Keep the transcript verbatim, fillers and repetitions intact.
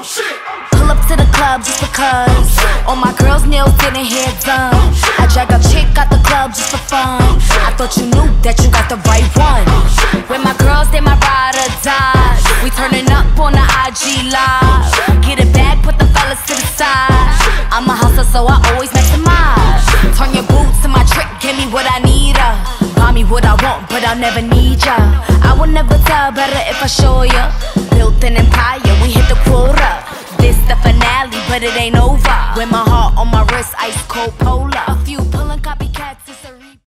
Oh, shit. Pull up to the club just because. Oh, all my girls' nails getting hair done. Oh, I drag a chick out the club just for fun. Oh, I thought you knew that you got the right one. Oh, when my girls, they my ride or die. Oh, we turning up on the I G live. Oh, get it back, put the fellas to the side. Oh, I'm a hustler, so I always maximize. Oh, turn your boots to my trick, give me what I need. Uh. Buy me what I want, but I'll never need ya. I will never tell, better if I show ya. Built an empire, we hit the quota. This the finale, but it ain't over. With my heart on my wrist, ice cold polar. A few pulling cup.